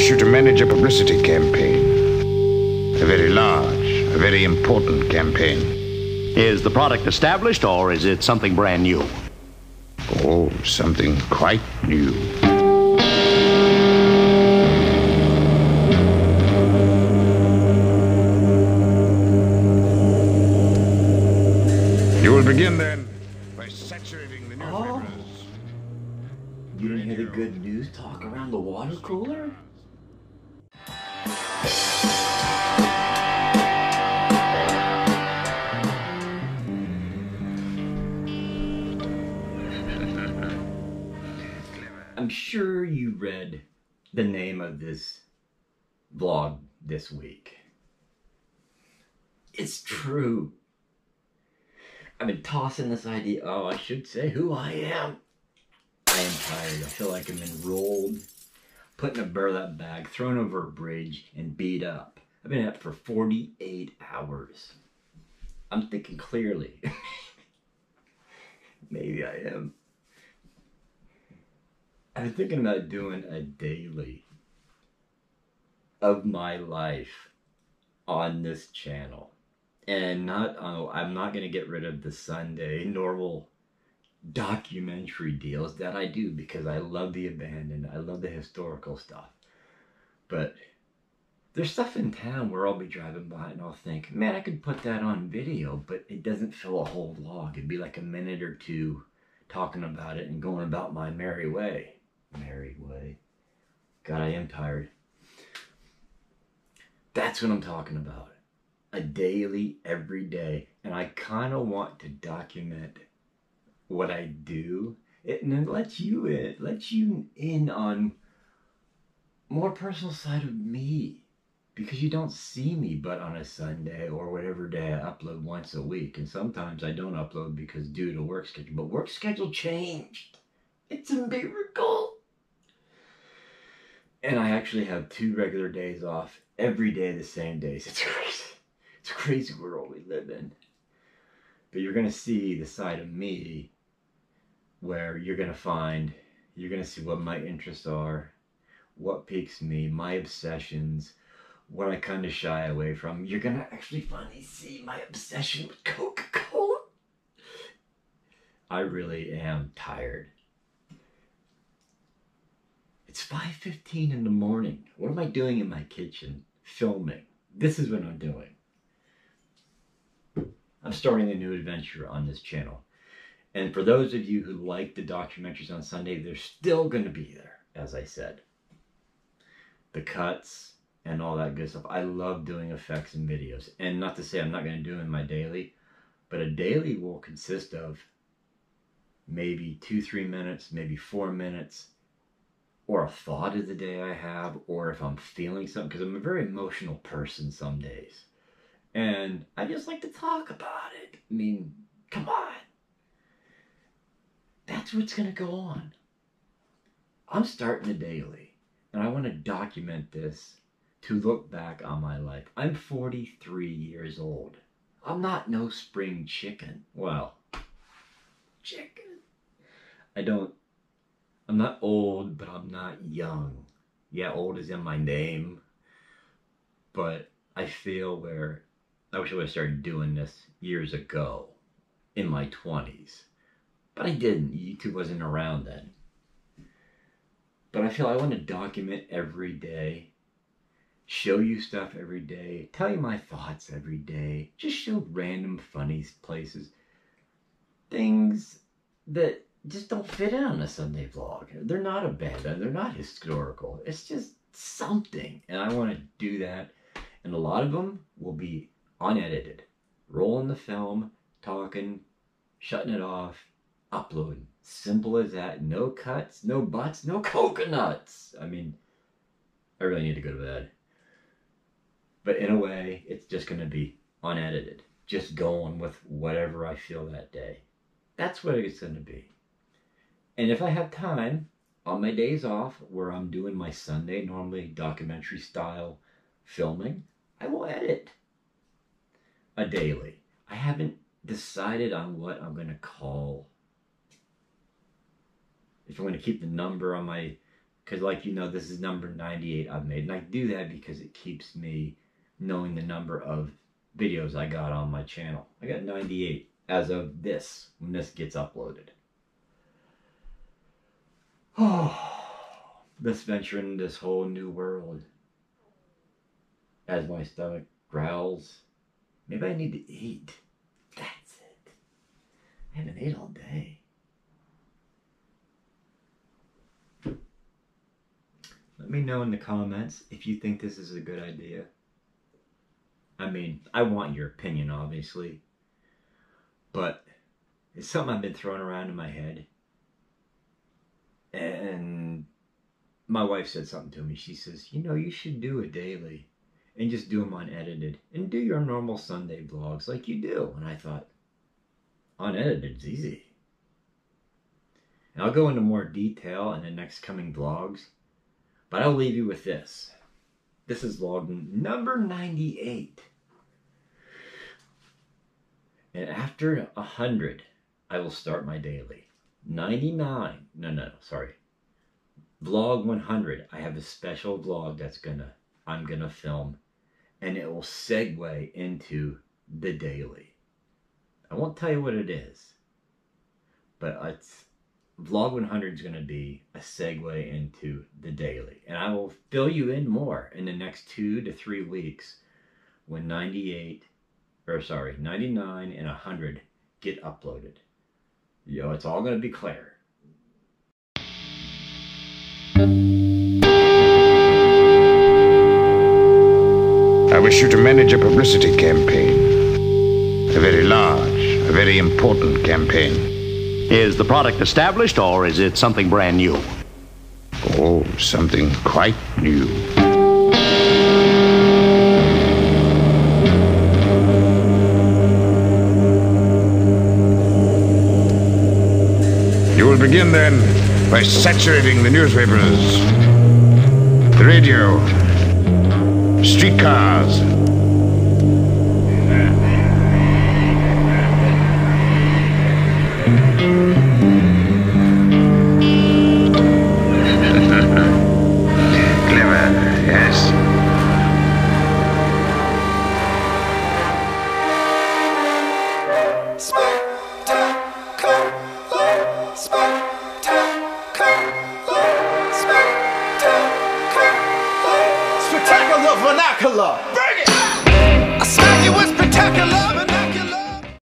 request you to manage a publicity campaign. A very large, a very important campaign. Is the product established, or is it something brand new? Oh, something quite new. You will begin then by saturating the newspapers. Oh. You didn't hear the good news talk around the water cooler? I'm sure you read the name of this vlog this week. It's true. I've been tossing this idea. Oh, I should say who I am. I am tired. I feel like I'm enrolled, put in a burlap bag, thrown over a bridge, and beat up. I've been up for 48 hours. I'm thinking clearly. Maybe I am. I'm thinking about doing a daily of my life on this channel. And I'm not going to get rid of the Sunday normal documentary deals that I do, because I love the abandoned, I love the historical stuff. But there's stuff in town where I'll be driving by and I'll think, man, I could put that on video, but it doesn't fill a whole vlog. It'd be like a minute or two talking about it and going about my merry way. Merry way. God, I am tired. That's what I'm talking about. A daily, every day. And I kind of want to document what I do. And it lets you in on more personal side of me, because you don't see me but on a Sunday or whatever day I upload once a week. And sometimes I don't upload because due to work schedule, but work schedule changed. It's a miracle. And I actually have 2 regular days off every day, the same days. It's crazy. It's a crazy world we live in. But you're gonna see the side of me where you're gonna see what my interests are, what piques me, my obsessions, what I kind of shy away from. You're gonna actually finally see my obsession with Coca-Cola. I really am tired. It's 5:15 in the morning. What am I doing in my kitchen? Filming. This is what I'm doing. I'm starting a new adventure on this channel. And for those of you who like the documentaries on Sunday, they're still going to be there, as I said. The cuts and all that good stuff. I love doing effects and videos. And not to say I'm not going to do in my daily, but a daily will consist of maybe 2-3 minutes, maybe 4 minutes, or a thought of the day I have, or if I'm feeling something, because I'm a very emotional person some days. And I just like to talk about it. I mean, come on. That's what's going to go on. I'm starting a daily, and I want to document this to look back on my life. I'm 43 years old. I'm not no spring chicken. Well, chicken. I'm not old, but I'm not young. Yeah, old is in my name. But I feel where I wish I would have started doing this years ago in my 20s, but I didn't. YouTube wasn't around then. But I feel I want to document every day, show you stuff every day, tell you my thoughts every day, just show random funny places, things that just don't fit in on a Sunday vlog. They're not abandoned. They're not historical. It's just something. And I want to do that. And a lot of them will be unedited. Rolling the film, talking, shutting it off, uploading. Simple as that. No cuts, no butts, no coconuts. I mean, I really need to go to bed. But in a way, it's just going to be unedited. Just going with whatever I feel that day. That's what it's going to be. And if I have time, on my days off, where I'm doing my Sunday, normally documentary style filming, I will edit a daily. I haven't decided on what I'm going to call. If I'm going to keep the number on my because like, you know, this is number 98 I've made, and I do that because it keeps me knowing the number of videos I got on my channel. I got 98 as of this, when this gets uploaded. Oh, let's venture into this whole new world. As my stomach growls, maybe I need to eat. That's it. I haven't ate all day. Let me know in the comments if you think this is a good idea. I mean, I want your opinion, obviously. But it's something I've been throwing around in my head. And my wife said something to me. She says, you know, you should do it daily. And just do them unedited. And do your normal Sunday vlogs like you do. And I thought, unedited's easy. And I'll go into more detail in the next coming vlogs. But I'll leave you with this. This is vlog number 98. And after 100, I will start my daily. 99. No, sorry. Vlog 100. I have a special vlog that's gonna... I'm going to film, and it will segue into the daily. I won't tell you what it is, but it's, vlog 100 is going to be a segue into the daily, and I will fill you in more in the next 2 to 3 weeks when 99 and 100 get uploaded. Yo, it's all going to be clear. I wish you to manage a publicity campaign. A very large, a very important campaign. Is the product established, or is it something brand new? Oh, something quite new. You will begin then by saturating the newspapers, the radio, streetcars,